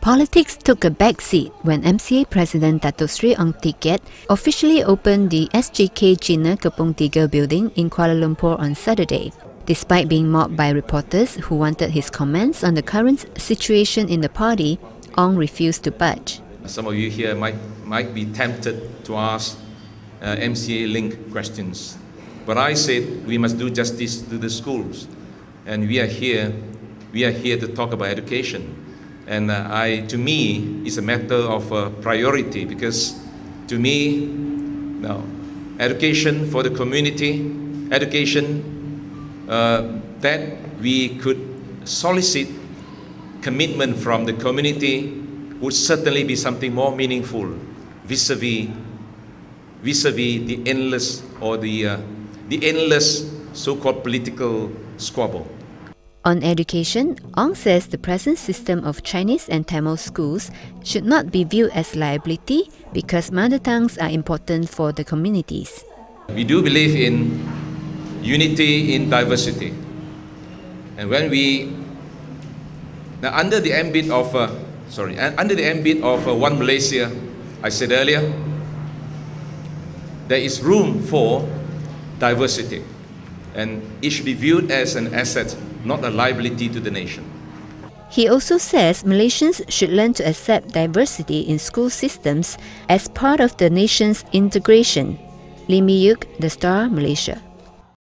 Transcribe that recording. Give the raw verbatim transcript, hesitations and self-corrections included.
Politics took a back seat when M C A President Datuk Seri Ong Tee Keat officially opened the S J K (C) Kepong tiga building in Kuala Lumpur on Saturday, despite being mobbed by reporters who wanted his comments on the current situation in the party. Ong refused to budge. Some of you here might might be tempted to ask uh, M C A link questions, but I said we must do justice to the schools, and we are here, we are here to talk about education. And uh, I, to me, it's a matter of uh, priority, because to me, no, education for the community, education uh, that we could solicit commitment from the community would certainly be something more meaningful vis-a-vis, vis-a-vis the endless or the uh, the endless so-called political squabble. On education, Ong says the present system of Chinese and Tamil schools should not be viewed as liability because mother tongues are important for the communities. We do believe in unity in diversity. And when we, now under the ambit of, uh, sorry, under the ambit of uh, One Malaysia, I said earlier, there is room for diversity. And it should be viewed as an asset, not a liability to the nation. He also says Malaysians should learn to accept diversity in school systems as part of the nation's integration. Lim Yoke, The Star, Malaysia.